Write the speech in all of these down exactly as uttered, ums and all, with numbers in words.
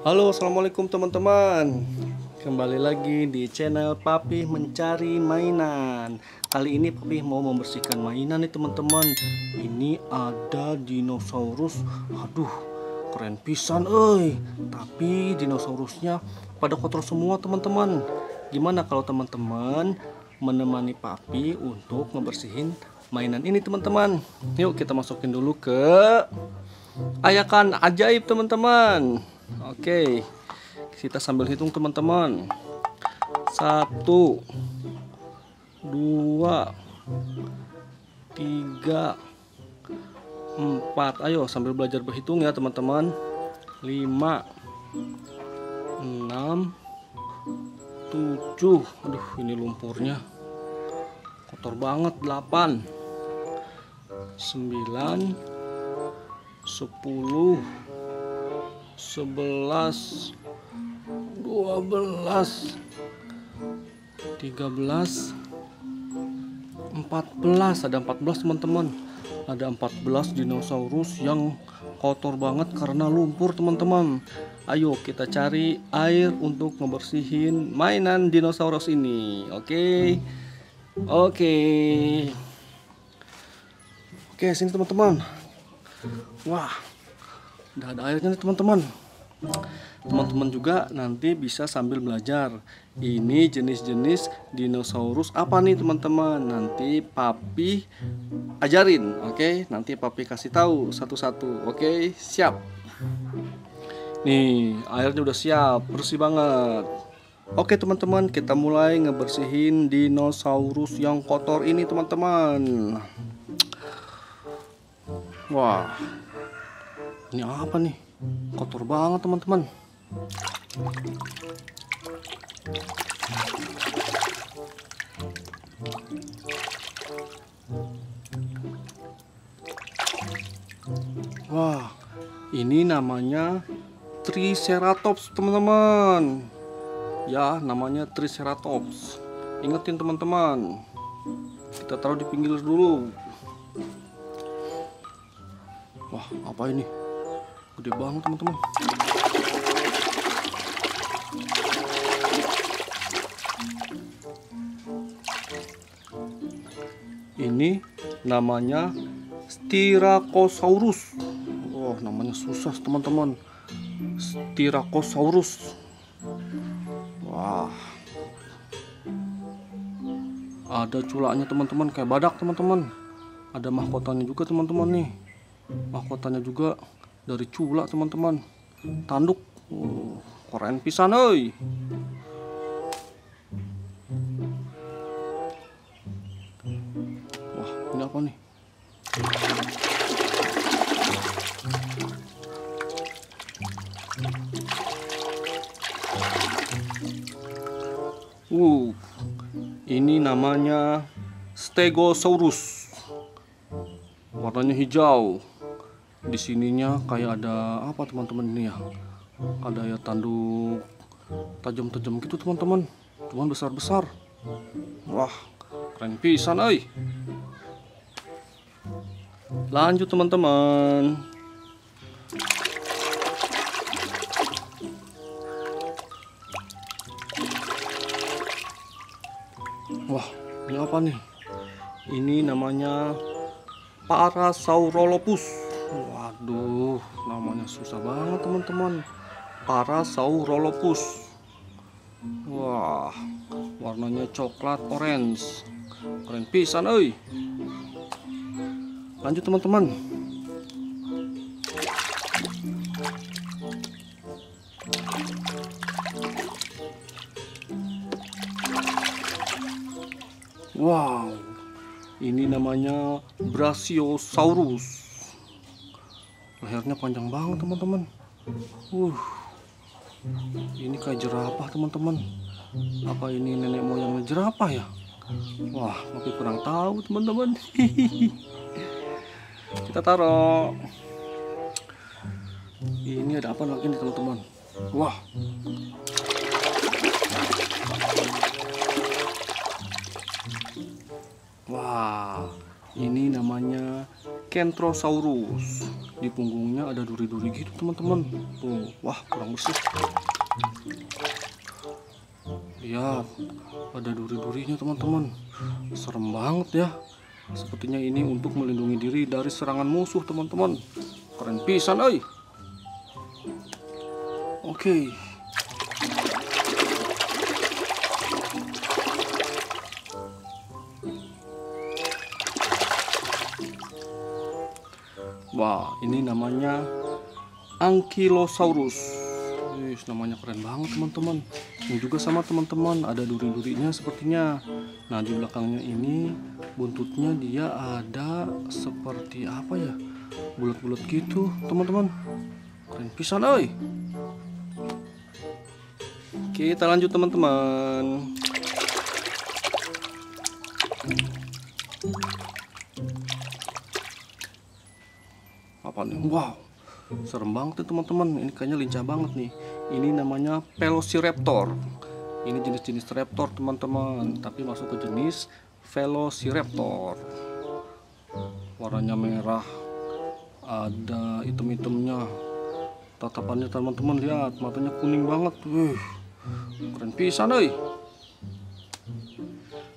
Halo, assalamualaikum teman-teman. Kembali lagi di channel Papih Mencari Mainan. Kali ini Papih mau membersihkan mainan nih teman-teman. Ini ada dinosaurus. Aduh, keren pisan euy. Tapi dinosaurusnya pada kotor semua teman-teman. Gimana kalau teman-teman menemani Papih untuk membersihin mainan ini teman-teman? Yuk kita masukin dulu ke Ayakan Ajaib teman-teman. Oke, kita sambil hitung teman-teman. Satu, dua, tiga, empat. Ayo sambil belajar berhitung ya teman-teman. Lima, enam, tujuh. Aduh, ini lumpurnya kotor banget. Delapan, sembilan, sepuluh, sebelas, dua belas, tiga belas, empat belas. Ada empat belas teman-teman. Ada empat belas dinosaurus yang kotor banget karena lumpur teman-teman. Ayo kita cari air untuk membersihin mainan dinosaurus ini. Oke, oke, oke sini teman-teman. Wah, udah ada airnya nih teman-teman. Teman-teman juga nanti bisa sambil belajar ini jenis-jenis dinosaurus apa nih teman-teman. Nanti Papi ajarin, oke? Okay? Nanti Papi kasih tahu satu-satu, oke? Okay? Siap. Nih, airnya udah siap, bersih banget. Oke teman-teman, kita mulai ngebersihin dinosaurus yang kotor ini teman-teman. Wah, ini apa nih? Kotor banget teman-teman. Wah, ini namanya Triceratops teman-teman. Ya, namanya Triceratops. Ingetin teman-teman. Kita taruh di pinggir dulu. Wah, apa ini? Gede banget teman-teman. Ini namanya Styracosaurus. Oh, namanya susah teman-teman. Styracosaurus. Wah, ada culaknya teman-teman, kayak badak teman-teman. Ada mahkotanya juga teman-teman nih. Mahkotanya juga dari culak teman-teman. Tanduk, oh, keren pisan euy. Wah, ini apa nih? Uh, ini namanya Stegosaurus. Warnanya hijau. Di sininya kayak ada apa teman-teman ini ya? Ada ya tanduk tajam-tajam gitu teman-teman. Cuman besar-besar. Wah, keren pisan euy. Lanjut teman-teman. Wah, ini apa nih? Ini namanya Parasaurolophus. Waduh, namanya susah banget teman-teman. Parasaurolophus. Wah, warnanya coklat orange. Keren pisan euy. Lanjut teman-teman. Wow, ini namanya Brachiosaurus. Lehernya panjang banget teman-teman. Uh, ini kayak jerapah teman-teman. Apa ini nenek moyang jerapah ya? Wah, tapi kurang tahu teman-teman. Kita taruh. Ini ada apa lagi nih teman-teman? Wah. Wah, ini namanya Kentrosaurus. di punggungnya ada duri-duri gitu teman-teman. Tuh, wah kurang bersih. Lihat, ada duri-durinya teman-teman. Serem banget ya. Sepertinya ini untuk melindungi diri dari serangan musuh teman-teman. Keren pisan, oi. Oke. Wah, ini namanya Ankylosaurus. Wih, namanya keren banget teman-teman. Ini juga sama teman-teman, ada duri-durinya sepertinya. Nah, di belakangnya ini buntutnya dia ada seperti apa ya, bulat-bulat gitu teman-teman. Keren pisan, oi. Kita lanjut teman-teman. Apa nih? Wow, serem banget teman-teman. Ini kayaknya lincah banget nih. Ini namanya Velociraptor. Ini jenis-jenis raptor teman-teman, tapi masuk ke jenis Velociraptor. Warnanya merah, ada hitam-hitamnya. Tatapannya teman-teman, lihat matanya kuning banget. Wih, keren pisan euy.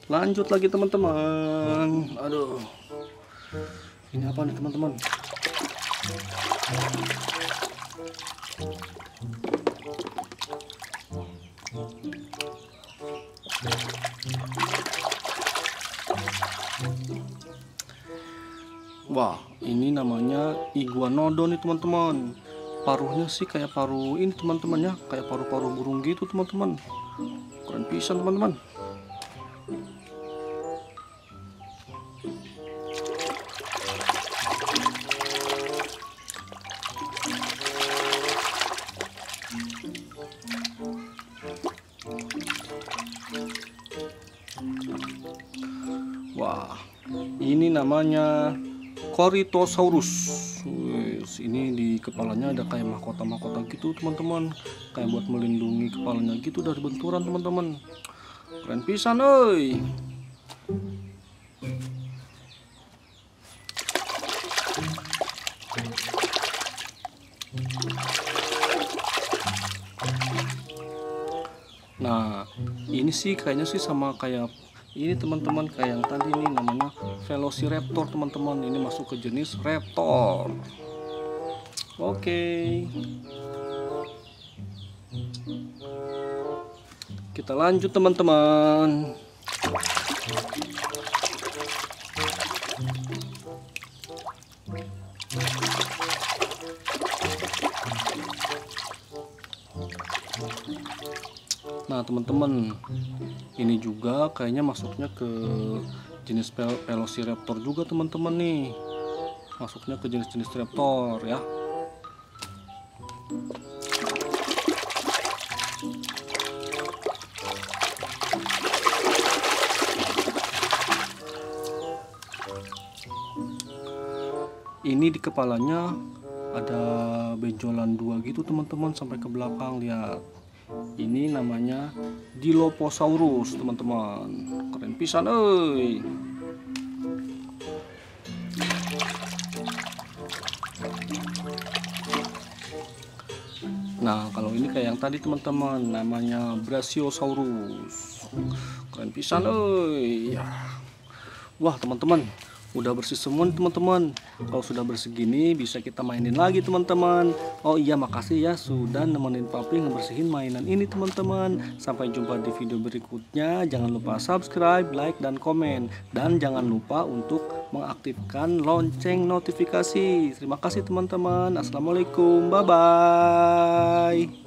Lanjut lagi teman-teman. Aduh, ini apa nih teman-teman? Wah, ini namanya Iguanodon nih teman-teman. Paruhnya sih kayak paruh ini teman-teman ya, kayak paruh-paruh burung gitu teman-teman. Keren pisan teman-teman. Wah, ini namanya Corythosaurus. Ini di kepalanya ada kayak mahkota-mahkota gitu teman-teman, kayak buat melindungi kepalanya gitu dari benturan teman-teman. Keren pisan euy. Nah, ini sih kayaknya sih sama kayak ini teman-teman, kayak yang tadi ini namanya Velociraptor teman-teman. Ini masuk ke jenis raptor. Oke, kita lanjut teman-teman. Nah teman-teman, ini juga kayaknya masuknya ke jenis Velociraptor juga teman-teman nih. Masuknya ke jenis-jenis raptor ya. Ini di kepalanya ada benjolan dua gitu teman-teman sampai ke belakang, lihat. Ini namanya Dilophosaurus teman-teman. Keren pisan euy. Nah, kalau ini kayak yang tadi teman-teman, namanya Brachiosaurus. Keren pisan euy. Wah teman-teman, udah bersih semua teman-teman. Kalau sudah bersih gini bisa kita mainin lagi teman-teman. Oh iya, makasih ya sudah nemenin papi ngebersihin mainan ini teman-teman. Sampai jumpa di video berikutnya. Jangan lupa subscribe, like, dan komen. Dan jangan lupa untuk mengaktifkan lonceng notifikasi. Terima kasih teman-teman. Assalamualaikum, bye-bye.